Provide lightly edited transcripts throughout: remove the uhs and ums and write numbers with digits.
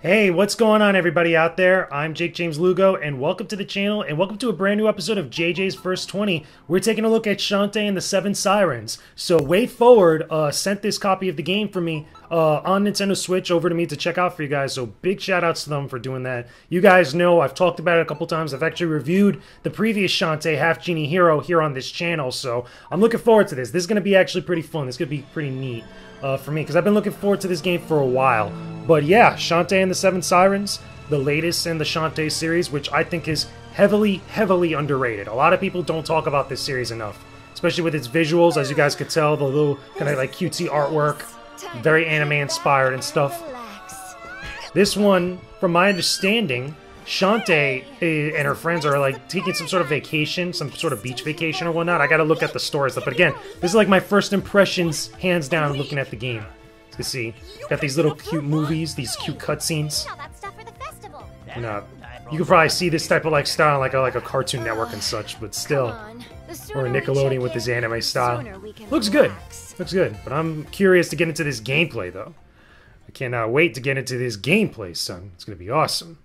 Hey, what's going on everybody out there? I'm Jake James Lugo and welcome to the channel and welcome to a brand new episode of JJ's First 20. We're taking a look at Shantae and the Seven Sirens. So WayForward sent this copy of the game for me on Nintendo Switch over to me to check out for you guys, so big shout outs to them for doing that. You guys know I've talked about it a couple times. I've actually reviewed the previous Shantae Half-Genie Hero here on this channel, so I'm looking forward to this. This is going to be actually pretty fun. This could be pretty neat for me because I've been looking forward to this game for a while. But yeah, Shantae and the Seven Sirens, the latest in the Shantae series, which I think is heavily underrated. A lot of people don't talk about this series enough, especially with its visuals, as you guys could tell, the little kind of like cutesy artwork, very anime-inspired and stuff. This one, from my understanding, Shantae and her friends are like taking some sort of vacation, some sort of beach vacation or whatnot. I gotta look at the story stuff, but again, this is like my first impressions, hands down, looking at the game. You see, got these little cute movies, these cute cutscenes. You know, you can probably see this type of like style on like a Cartoon Network and such, but still, or Nickelodeon with his anime style. Looks good. But I'm curious to get into this gameplay though. I cannot wait to get into this gameplay, son. It's gonna be awesome.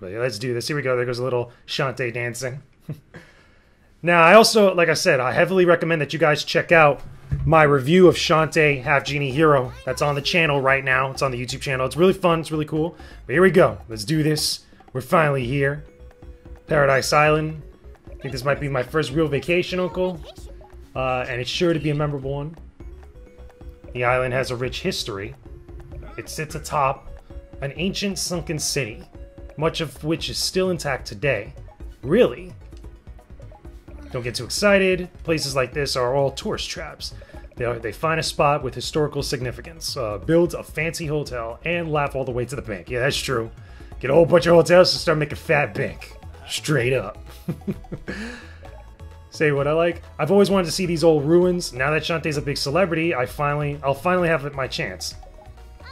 But yeah, let's do this. Here we go. There goes a little Shantae dancing. Now, I also, like I said, I heavily recommend that you guys check out my review of Shantae Half-Genie Hero. That's on the channel right now. It's on the YouTube channel. It's really fun. It's really cool. But here we go. Let's do this. We're finally here. Paradise Island. I think this might be my first real vacation, Uncle. And it's sure to be a memorable one. The island has a rich history. It sits atop an ancient sunken city, much of which is still intact today. Really? Don't get too excited. Places like this are all tourist traps. They find a spot with historical significance, build a fancy hotel, and laugh all the way to the bank. Yeah, that's true. Get a whole bunch of hotels and start making fat bank. Straight up. Say what I like. I've always wanted to see these old ruins. Now that Shantae's a big celebrity, I'll finally have my chance.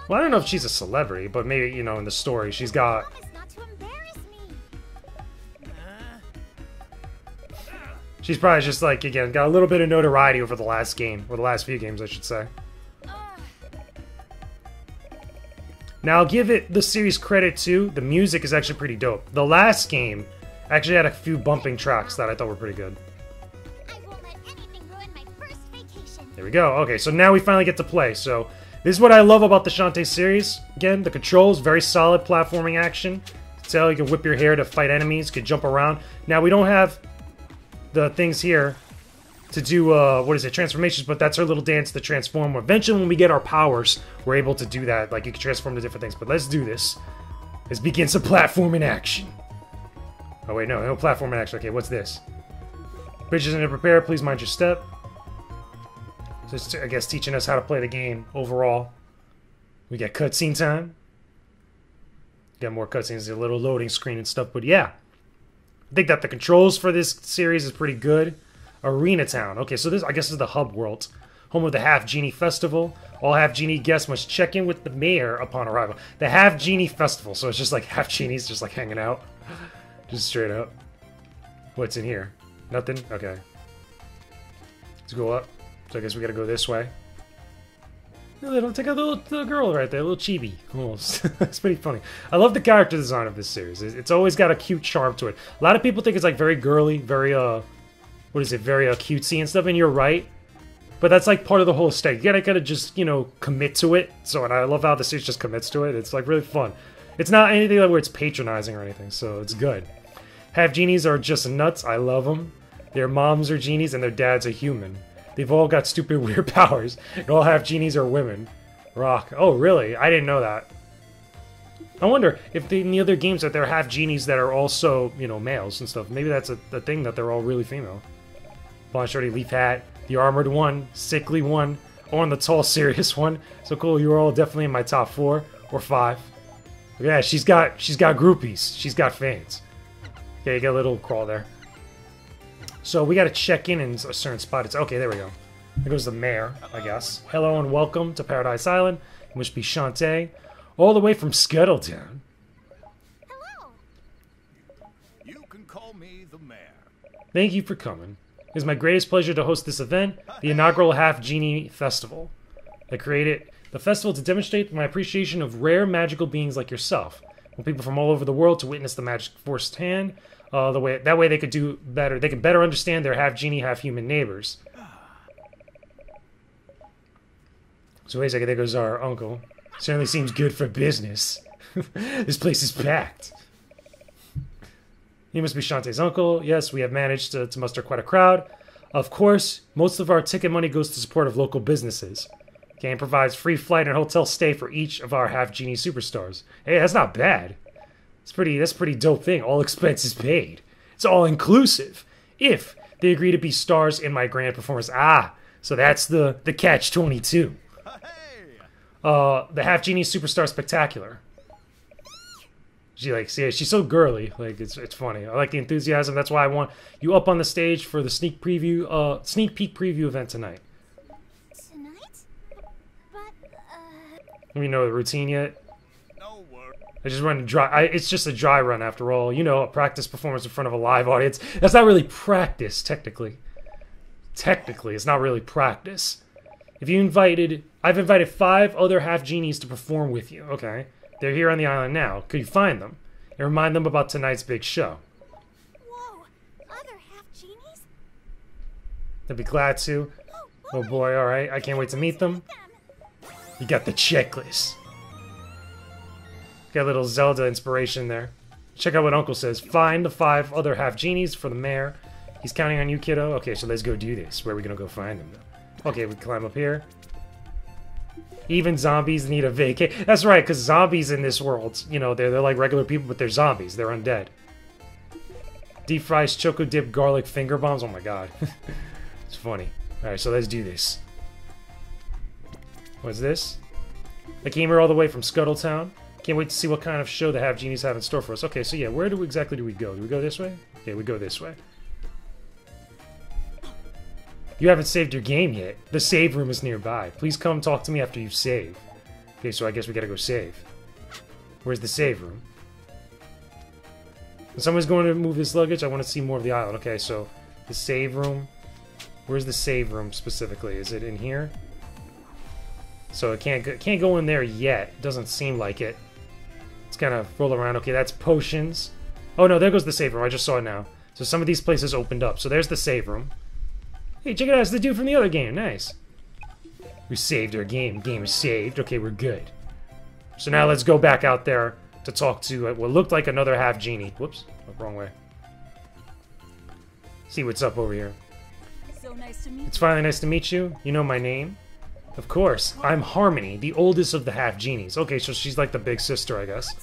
Well, I don't know if she's a celebrity, but maybe, you know, in the story, she's got... She's probably just like, again, got a little bit of notoriety over the last game, or the last few games, I should say. Now, I'll give it the series credit too. The music is actually pretty dope. The last game actually had a few bumping tracks that I thought were pretty good. I won't let anything ruin my first vacation. There we go. Okay, so now we finally get to play. So this is what I love about the Shantae series. Again, the controls, very solid platforming action. So you can whip your hair to fight enemies, you can jump around. Now, we don't have the things here to do, what is it, transformations, but that's her little dance to transform. Eventually, when we get our powers, we're able to do that. Like, you can transform to different things, but let's do this. Let's begin some platform in action. Oh, wait, no platform in action. Okay, what's this? Bridges under prepare, please mind your step. So it's, I guess, teaching us how to play the game overall. We got cutscene time. Got more cutscenes, a little loading screen and stuff, but yeah. I think that the controls for this series is pretty good. Arena Town. Okay, so this, I guess, is the hub world. Home of the Half-Genie Festival. All Half-Genie guests must check in with the mayor upon arrival. The Half-Genie Festival. So it's just like Half-Genies just like hanging out. Just straight up. What's in here? Nothing? Okay. Let's go up. So I guess we gotta go this way. No, they don't take out the little girl right there. A little chibi. Almost. It's pretty funny. I love the character design of this series. It's always got a cute charm to it. A lot of people think it's like very girly, very, what is it, very cutesy and stuff, and you're right. But that's like part of the whole aesthetic. You gotta just, you know, commit to it. So, and I love how the series just commits to it. It's like really fun. It's not anything like where it's patronizing or anything, so it's good. Half-Genies are just nuts. I love them. Their moms are genies and their dads are human. They've all got stupid weird powers, and all Half-Genies are women. Rock. Oh, really? I didn't know that. I wonder if in the other games that there are Half-Genies that are also, you know, males and stuff. Maybe that's a thing that they're all really female. Blonde shorty, leaf hat, the armored one, sickly one, on the tall, serious one. So cool, you are all definitely in my top 4 or 5. Yeah, she's got groupies. She's got fans. Yeah, you got a little crawl there. So we gotta check in a certain spot. It's okay, there we go. There goes the mayor, I guess. Hello and welcome to Paradise Island. It must be Shantae, all the way from Scuttle Town. Hello. You can call me the mayor. Thank you for coming. It is my greatest pleasure to host this event, the inaugural Half-Genie Festival. They created The festival to demonstrate my appreciation of rare magical beings like yourself. I want people from all over the world to witness the magic firsthand. That way they could do better. They can better understand their half-genie, half-human neighbors. So wait a second, there goes our uncle. Certainly seems good for business. This place is packed. You must be Shantae's uncle. Yes, we have managed to muster quite a crowd. Of course, most of our ticket money goes to support of local businesses. Game provides free flight and hotel stay for each of our half-genie superstars. Hey, that's not bad. That's a pretty dope thing. All expenses paid. It's all-inclusive. If they agree to be stars in my grand performance. Ah, so that's the catch-22. The Half-Genie Superstar Spectacular. She likes, yeah, she's so girly. Like, it's funny. I like the enthusiasm. That's why I want you up on the stage for the sneak peek preview event tonight. But you know the routine yet? No worries. I just run dry. It's just a dry run after all. You know, a practice performance in front of a live audience. That's not really practice, technically. Technically, it's not really practice. I've invited 5 other half-genies to perform with you. Okay. They're here on the island now. Could you find them? And remind them about tonight's big show. Whoa. Other half-genies? They'd be glad to. Oh boy, alright. I can't wait to meet them. You got the checklist. Got a little Zelda inspiration there. Check out what Uncle says. Find the 5 other half-genies for the mayor. He's counting on you, kiddo. Okay, so let's go do this. Where are we gonna go find them, though? Okay, we climb up here. Even zombies need a vacation. That's right, because zombies in this world, you know, they're like regular people, but they're zombies. They're undead. Deep fries, choco dip, garlic finger bombs. Oh my god. It's funny. Alright, so let's do this. What's this? I came here all the way from Scuttle Town. Can't wait to see what kind of show the half-genies have in store for us. Okay, so yeah, where exactly do we go? Do we go this way? Yeah, we go this way. You haven't saved your game yet. The save room is nearby. Please come talk to me after you save. Okay, so I guess we gotta go save. Where's the save room? Someone's going to move his luggage. I want to see more of the island. Okay, so the save room. Where's the save room specifically? Is it in here? So it can't go in there yet. It doesn't seem like it. It's kind of roll around. Okay, that's potions. Oh no, there goes the save room. I just saw it now. So some of these places opened up. So there's the save room. Hey, check it out, it's the dude from the other game, nice. We saved our game, game is saved. Okay, we're good. So now let's go back out there to talk to what looked like another half-genie. Whoops, wrong way. See what's up over here. So nice to meet you. It's finally nice to meet you. You know my name? Of course, I'm Harmony, the oldest of the half-genies. Okay, so she's like the big sister, I guess.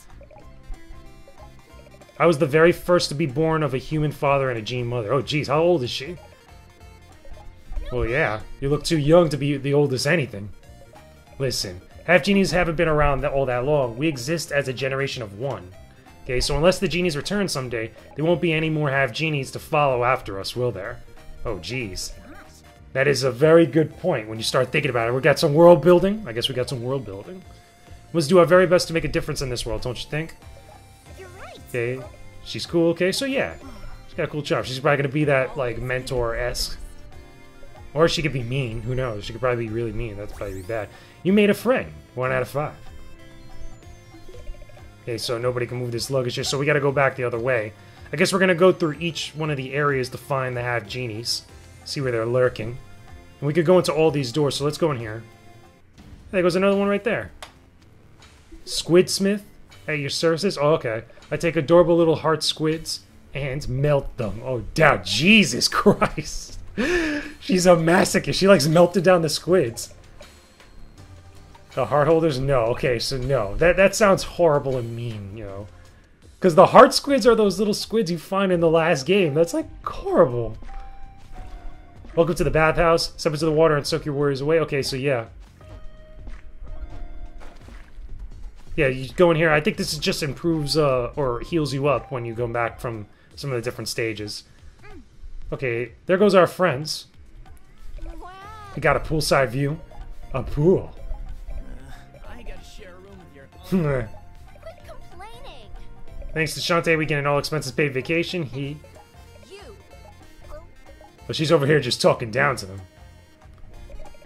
I was the very first to be born of a human father and a genie mother. Oh geez, how old is she? Well, yeah, you look too young to be the oldest anything. Listen, half-genies haven't been around all that long. We exist as a generation of one. Okay, so unless the genies return someday, there won't be any more half-genies to follow after us, will there? Oh, geez. That is a very good point when you start thinking about it. We got some world building. I guess we got some world building. Let's do our very best to make a difference in this world, don't you think? You're right. Okay, she's cool, okay, so yeah. She's got a cool job. She's probably going to be that, like, mentor-esque. Or she could be mean. Who knows? She could probably be really mean. That'd probably be bad. You made a friend. 1 out of 5. Okay, so nobody can move this luggage here. So we got to go back the other way. I guess we're going to go through each one of the areas to find the half-genies. See where they're lurking. And we could go into all these doors. So let's go in here. There goes another one right there. Squidsmith at your services. Oh, okay. I take adorable little heart squids and melt them. Oh, damn. Jesus Christ. She's a masochist. She likes melted down the squids. The heart holders? No. Okay, so no. That sounds horrible and mean, you know. Because the heart squids are those little squids you find in the last game. That's, like, horrible. Welcome to the bathhouse. Step into the water and soak your worries away. Okay, so yeah. Yeah, you go in here. I think this just improves or heals you up when you go back from some of the different stages. Okay, there goes our friends. We got a poolside view. A pool. I gotta share a room with your own. Quit complaining. Thanks to Shantae, we get an all-expenses-paid vacation. But she's over here just talking down to them.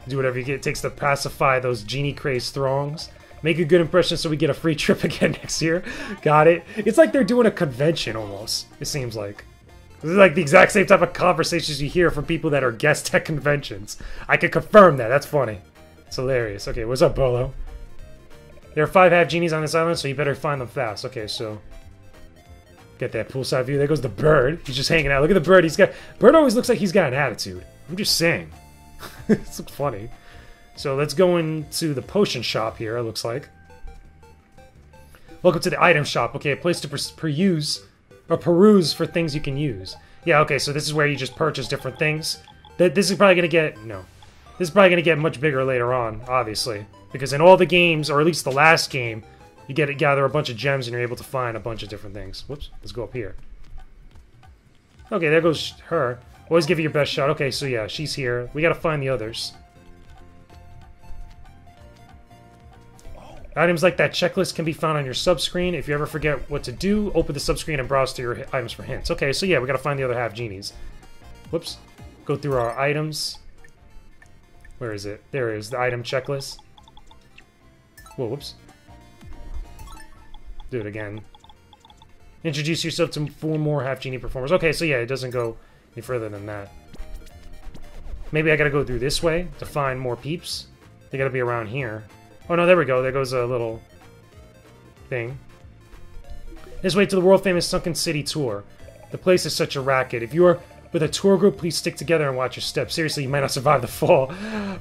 Do whatever it takes to pacify those genie-crazed throngs. Make a good impression so we get a free trip again next year. Got it. It's like they're doing a convention almost, it seems like. This is like the exact same type of conversations you hear from people that are guests at conventions. I can confirm that. That's funny. It's hilarious. Okay, what's up, Bolo? There are 5 half-genies on this island, so you better find them fast. Okay, so... get that poolside view. There goes the bird. He's just hanging out. Look at the bird. He's got... bird always looks like he's got an attitude. I'm just saying. It's funny. So let's go into the potion shop here, it looks like. Welcome to the item shop. Okay, a place to peruse for things you can use. Yeah, okay, so this is where you just purchase different things. This is probably going to get... no. This is probably going to get much bigger later on, obviously. Because in all the games, or at least the last game, you get to gather a bunch of gems and you're able to find a bunch of different things. Whoops, let's go up here. Okay, there goes her. Always give it your best shot. Okay, so yeah, she's here. We got to find the others. Items like that checklist can be found on your subscreen. If you ever forget what to do, open the subscreen and browse through your items for hints. Okay, so yeah, we gotta find the other half genies. Whoops. Go through our items. Where is it? There is the item checklist. Whoa, whoops. Do it again. Introduce yourself to 4 more half genie performers. Okay, so yeah, it doesn't go any further than that. Maybe I gotta go through this way to find more peeps. They gotta be around here. Oh no, there we go. There goes a little thing. This way to the world-famous Sunken City Tour. The place is such a racket. If you are with a tour group, please stick together and watch your steps. Seriously, you might not survive the fall.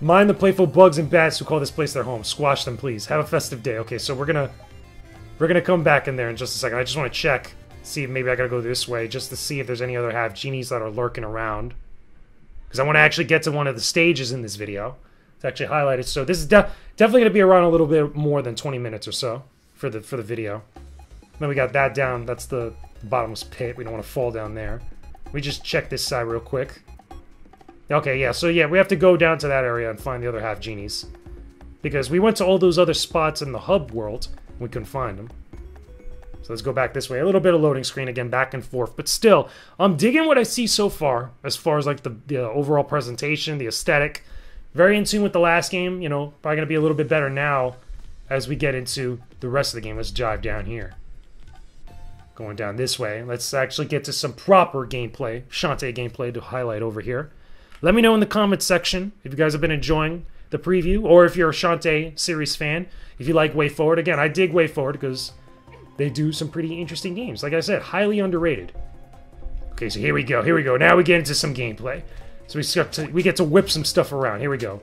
Mind the playful bugs and bats who call this place their home. Squash them, please. Have a festive day. Okay, so we're gonna come back in there in just a second. I just want to check, see if maybe I gotta go this way, just to see if there's any other half-genies that are lurking around. Because I want to actually get to one of the stages in this video. Actually highlighted, so this is definitely going to be around a little bit more than 20 minutes or so for the video. And then we got that down. That's the bottomless pit. We don't want to fall down there. We just check this side real quick. Okay, yeah, so yeah, we have to go down to that area and find the other half genies, because we went to all those other spots in the hub world and we couldn't find them. So let's go back this way. A little bit of loading screen again, back and forth, but still, I'm digging what I see so far as like the overall presentation, the aesthetic. Very in tune with the last game, you know, probably going to be a little bit better now as we get into the rest of the game. Let's dive down here. Going down this way. Let's actually get to some proper gameplay, Shantae gameplay to highlight over here. Let me know in the comments section if you guys have been enjoying the preview, or if you're a Shantae series fan, if you like WayForward. Again, I dig WayForward because they do some pretty interesting games. Like I said, highly underrated. Okay, so here we go, here we go. Now we get into some gameplay. So we get to whip some stuff around. Here we go.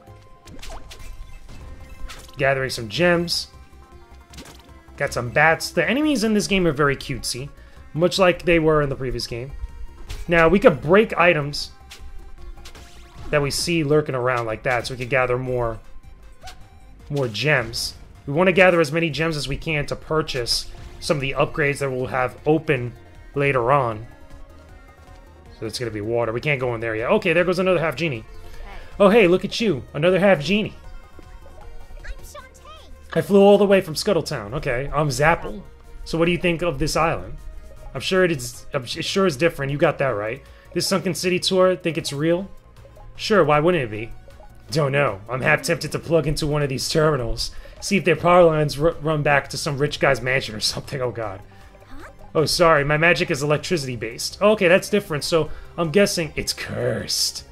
Gathering some gems. Got some bats. The enemies in this game are very cutesy, much like they were in the previous game. Now, we could break items that we see lurking around like that, so we could gather more gems. We want to gather as many gems as we can to purchase some of the upgrades that we'll have open later on. So it's going to be water. We can't go in there yet. Okay, there goes another half genie. Oh, hey, look at you. Another half genie. I'm Shantae. I flew all the way from Scuttle Town. Okay, I'm Zapple. So what do you think of this island? I'm sure it is different. You got that right. This Sunken City tour, think it's real? Sure, why wouldn't it be? Don't know. I'm half tempted to plug into one of these terminals. See if their power lines run back to some rich guy's mansion or something. Oh, God. Oh, sorry, my magic is electricity-based. Oh, okay, that's different, so I'm guessing it's cursed.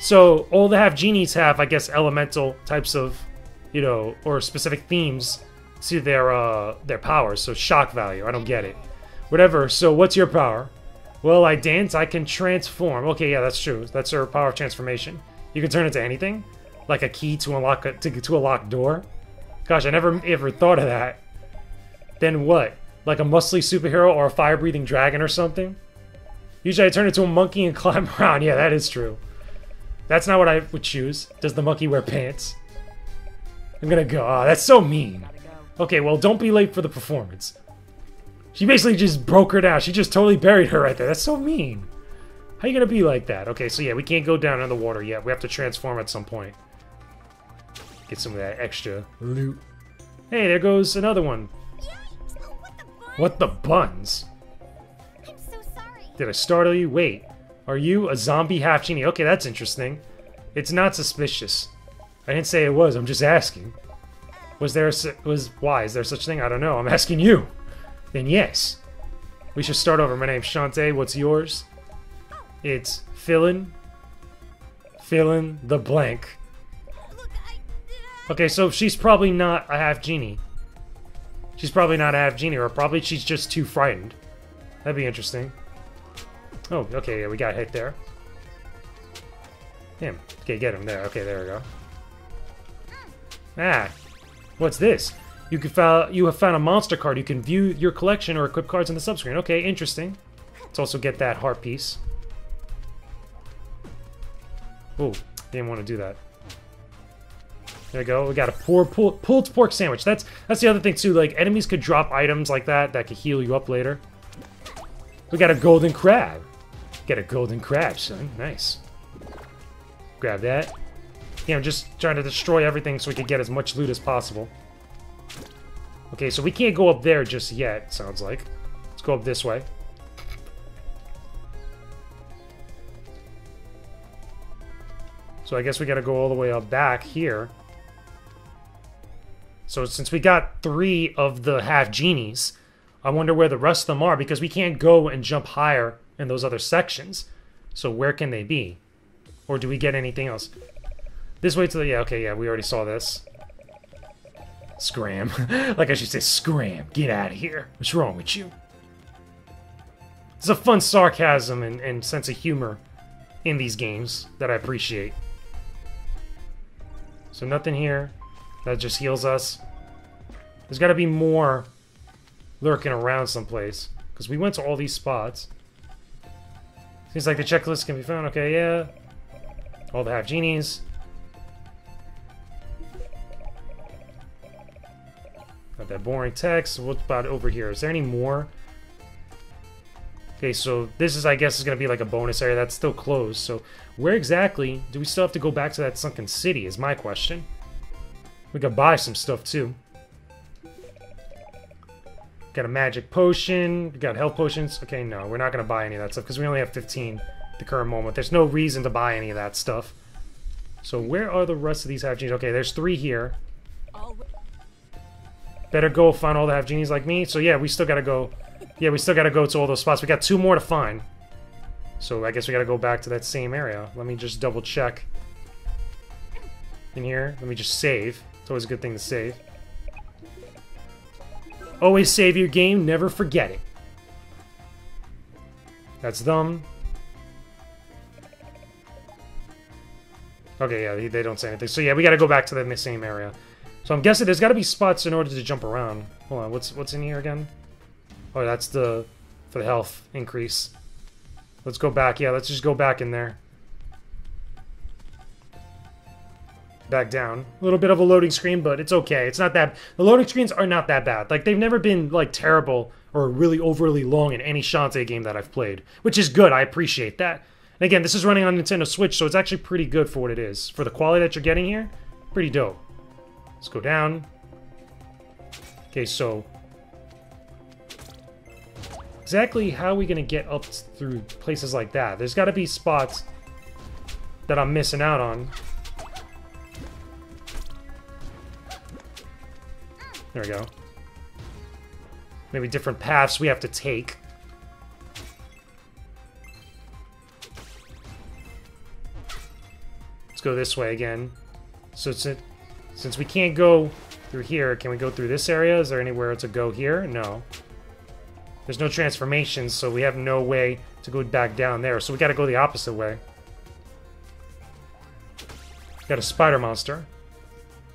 So, all the half-genies have, I guess, elemental types of, you know, or specific themes to their powers. So, shock value, I don't get it. Whatever, so what's your power? Well, I dance, I can transform. Okay, yeah, that's true. That's her power of transformation. You can turn into anything? Like a key to unlock to a locked door? Gosh, I never ever thought of that. Then what? Like a muscly superhero or a fire-breathing dragon or something? Usually I turn into a monkey and climb around. Yeah, that is true. That's not what I would choose. Does the monkey wear pants? I'm gonna go. Oh, that's so mean. Okay, well, don't be late for the performance. She basically just broke her down. She just totally buried her right there. That's so mean. How you gonna be like that? Okay, so yeah, we can't go down in the water yet. We have to transform at some point. Get some of that extra loot. Hey, there goes another one. What the buns? I'm so sorry. Did I startle you? Wait, are you a zombie half genie? Okay, that's interesting. It's not suspicious. I didn't say it was, I'm just asking. Why is there such a thing? I don't know, I'm asking you. Then yes. We should start over. My name's Shantae, what's yours? It's Fillin'. Fillin' the blank. Okay, so she's probably not a half-genie. She's probably not a half-genie, or probably she's just too frightened. That'd be interesting. Oh, okay, yeah, we got hit there. Damn. Okay, get him there. Okay, there we go. Ah. What's this? You have found a monster card. You can view your collection or equip cards on the subscreen. Okay, interesting. Let's also get that heart piece. Oh, didn't want to do that. There we go. We got a pulled pork sandwich. That's the other thing too. Like, enemies could drop items like that that could heal you up later. We got a golden crab. Get a golden crab, son. Nice. Grab that. Yeah, I'm just trying to destroy everything so we can get as much loot as possible. Okay, so we can't go up there just yet, sounds like. Let's go up this way. So I guess we gotta go all the way up back here. So since we got 3 of the half-genies, I wonder where the rest of them are, because we can't go and jump higher in those other sections. So where can they be? Or do we get anything else? This way to the... Yeah, okay, yeah, we already saw this. Scram. Like I should say, scram. Get out of here. What's wrong with you? There's a fun sarcasm and sense of humor in these games that I appreciate. So nothing here. That just heals us. There's got to be more lurking around someplace, because we went to all these spots. Seems like the checklist can be found. Okay, yeah. All the half-genies. Got that boring text. What about over here? Is there any more? Okay, so this is, I guess, is going to be like a bonus area. That's still closed. So where exactly do we still have to go back to that sunken city is my question. We could buy some stuff, too. Got a magic potion. We got health potions. Okay, no, we're not going to buy any of that stuff, because we only have 15 at the current moment. There's no reason to buy any of that stuff. So where are the rest of these half-genies? Okay, there's 3 here. Better go find all the half-genies like me. So yeah, we still got to go. Yeah, we still got to go to all those spots. We got 2 more to find. So I guess we got to go back to that same area. Let me just double check. In here, let me just save. It's always a good thing to save. Always save your game, never forget it. That's them. Okay, yeah, they don't say anything. So yeah, we gotta go back to the same area. So I'm guessing there's gotta be spots in order to jump around. Hold on, what's in here again? Oh, that's for the health increase. Let's go back, yeah, let's just go back in there. Back down. A little bit of a loading screen, but it's okay. It's not that... The loading screens are not that bad. Like, they've never been, like, terrible or really overly long in any Shantae game that I've played, which is good. I appreciate that. And again, this is running on Nintendo Switch, so it's actually pretty good for what it is. For the quality that you're getting here, pretty dope. Let's go down. Okay, so... Exactly how are we going to get up through places like that? There's got to be spots that I'm missing out on. There we go. Maybe different paths we have to take. Let's go this way again. So since we can't go through here, can we go through this area? Is there anywhere to go here? No. There's no transformations, so we have no way to go back down there. So we gotta go the opposite way. Got a spider monster.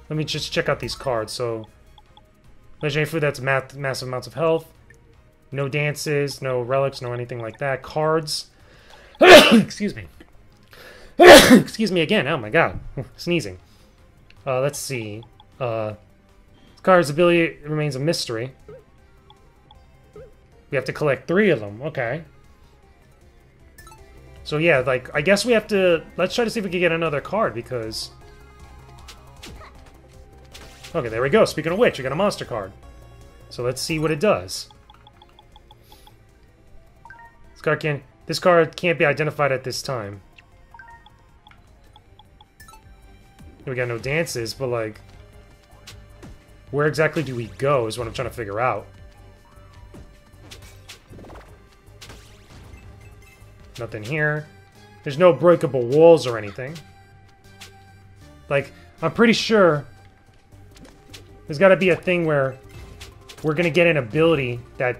Let me just check out these cards. So... legendary food, that's massive amounts of health. No dances, no relics, no anything like that. Cards. Excuse me. Excuse me again. Oh my god. Sneezing. Let's see. Card's ability remains a mystery. We have to collect 3 of them. Okay. So yeah, like, I guess we have to... Let's try to see if we can get another card, because... Okay, there we go. Speaking of which, we got a monster card. So let's see what it does. This card can't be identified at this time. We got no dances, but like, where exactly do we go is what I'm trying to figure out. Nothing here. There's no breakable walls or anything. Like, I'm pretty sure there's got to be a thing where we're going to get an ability that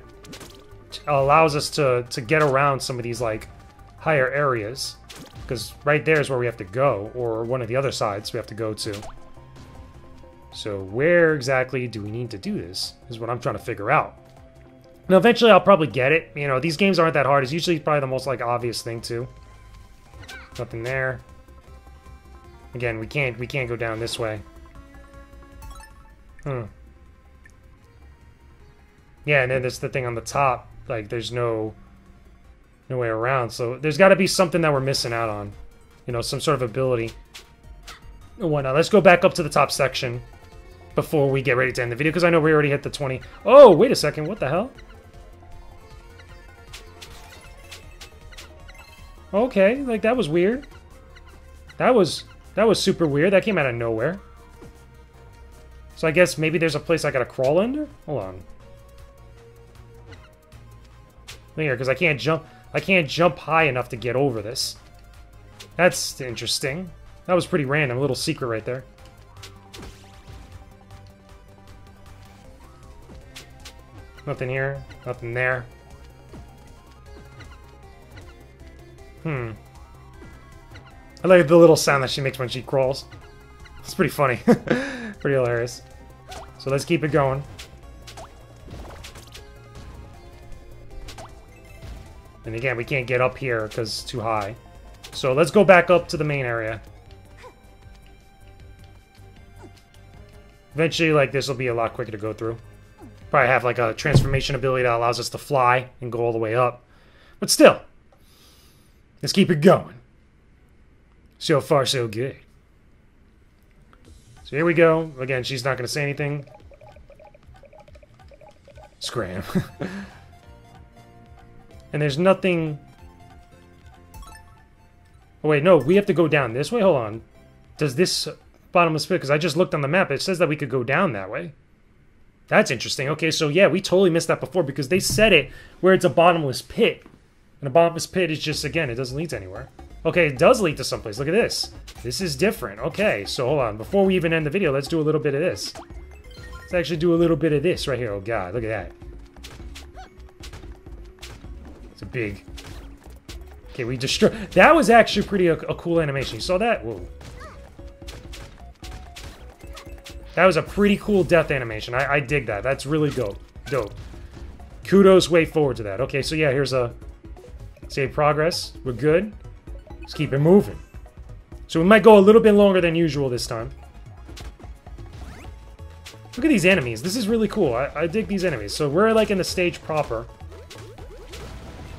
allows us to get around some of these, like, higher areas. Because right there is where we have to go, or one of the other sides we have to go to. So where exactly do we need to do this is what I'm trying to figure out. Now, eventually I'll probably get it. You know, these games aren't that hard. It's usually probably the most, like, obvious thing, too. Nothing there. Again, we can't go down this way. Hmm. Yeah, and then there's the thing on the top. Like, there's no way around. So there's got to be something that we're missing out on. You know, some sort of ability. Why not? Let's go back up to the top section before we get ready to end the video, because I know we already hit the 20. Oh, wait a second. What the hell? Okay, like, that was weird. That was super weird. That came out of nowhere. So I guess maybe there's a place I gotta crawl under? Hold on. Here, because I can't jump high enough to get over this. That's interesting. That was pretty random, a little secret right there. Nothing here, nothing there. Hmm. I like the little sound that she makes when she crawls. It's pretty funny. Pretty hilarious. So let's keep it going. And again, we can't get up here because it's too high. So let's go back up to the main area. Eventually, like, this will be a lot quicker to go through. Probably have, like, a transformation ability that allows us to fly and go all the way up. But still, let's keep it going. So far, so good. So here we go. Again, she's not going to say anything. Scram. And there's nothing... Oh, wait, no, we have to go down this way? Hold on. Does this bottomless pit... Because I just looked on the map. It says that we could go down that way. That's interesting. Okay, so yeah, we totally missed that before because they said it where it's a bottomless pit. And a bottomless pit is just, again, it doesn't lead to anywhere. Okay, it does lead to someplace. Look at this. This is different. Okay, so hold on. Before we even end the video, let's do a little bit of this. Let's actually do a little bit of this right here. Oh, God, look at that. It's a big... Okay, we destroy... That was actually pretty a cool animation. You saw that? Whoa. That was a pretty cool death animation. I dig that. That's really dope. Kudos WayForward to that. Okay, so yeah, here's a... Save progress. We're good. Let's keep it moving. So we might go a little bit longer than usual this time. Look at these enemies. This is really cool. I dig these enemies. So we're, like, in the stage proper.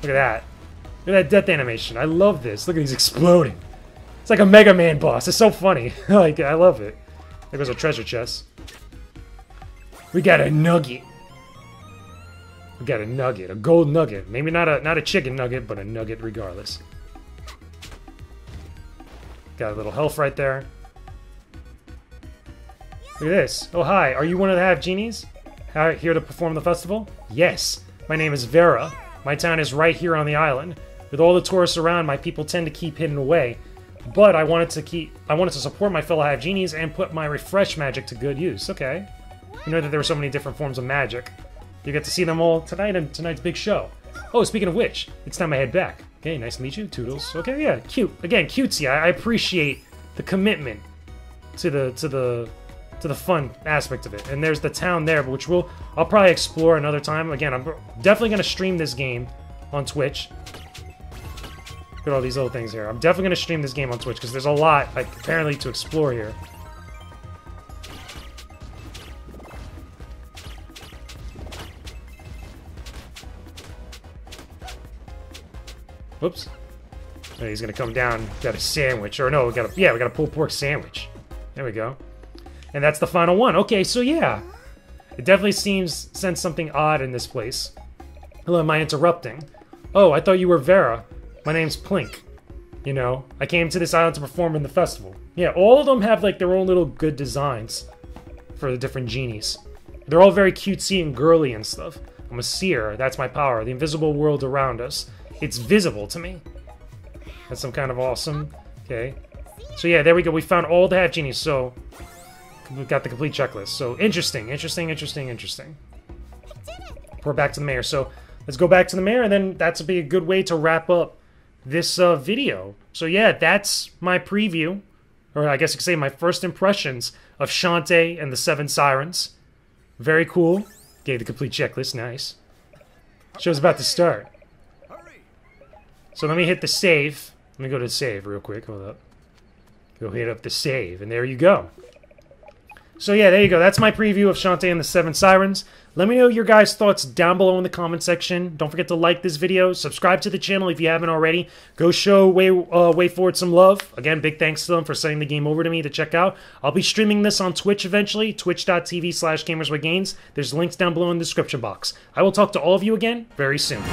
Look at that. Look at that death animation. I love this. Look at these exploding. It's like a Mega Man boss. It's so funny. Like, I love it. There goes a treasure chest. We got a nugget. We got a nugget. A gold nugget. Maybe not a chicken nugget, but a nugget regardless. Got a little health right there. Look at this. Oh, hi. Are you one of the half-genies? Here to perform the festival? Yes. My name is Vera. My town is right here on the island. With all the tourists around, my people tend to keep hidden away. But I wanted to support my fellow half-genies and put my refresh magic to good use. Okay. You know that there were so many different forms of magic. You get to see them all tonight in tonight's big show. Oh, speaking of which, it's time I head back. Okay, nice to meet you, Toodles. Okay, yeah, cute. Again, cutesy. I appreciate the commitment to the fun aspect of it. And there's the town there, which I'll probably explore another time. Again, I'm definitely going to stream this game on Twitch. Look at all these little things here. I'm definitely going to stream this game on Twitch because there's a lot, like, apparently to explore here. Whoops. So he's going to come down. Got a sandwich. Or no, we got a pulled pork sandwich. There we go. And that's the final one. Okay, so yeah. It definitely sends something odd in this place. Hello, am I interrupting? Oh, I thought you were Vera. My name's Plink. You know, I came to this island to perform in the festival. Yeah, all of them have like their own little good designs for the different genies. They're all very cutesy and girly and stuff. I'm a seer, that's my power, the invisible world around us. It's visible to me. That's some kind of awesome, okay. So yeah, there we go, we found all the half genies, so we've got the complete checklist. So interesting, interesting, interesting, interesting. We're back to the mayor, so let's go back to the mayor, and then that's be a good way to wrap up this video. So yeah, that's my preview, or I guess you could say my first impressions of Shantae and the Seven Sirens. Very cool. Gave the complete checklist, nice. Show's about to start. So let me hit the save. Let me go to save real quick, hold up. Go hit up the save, and there you go. So yeah, there you go. That's my preview of Shantae and the Seven Sirens. Let me know your guys' thoughts down below in the comment section. Don't forget to like this video. Subscribe to the channel if you haven't already. Go show WayForward some love. Again, big thanks to them for sending the game over to me to check out. I'll be streaming this on Twitch eventually. Twitch.tv/gamerswaygames. There's links down below in the description box. I will talk to all of you again very soon.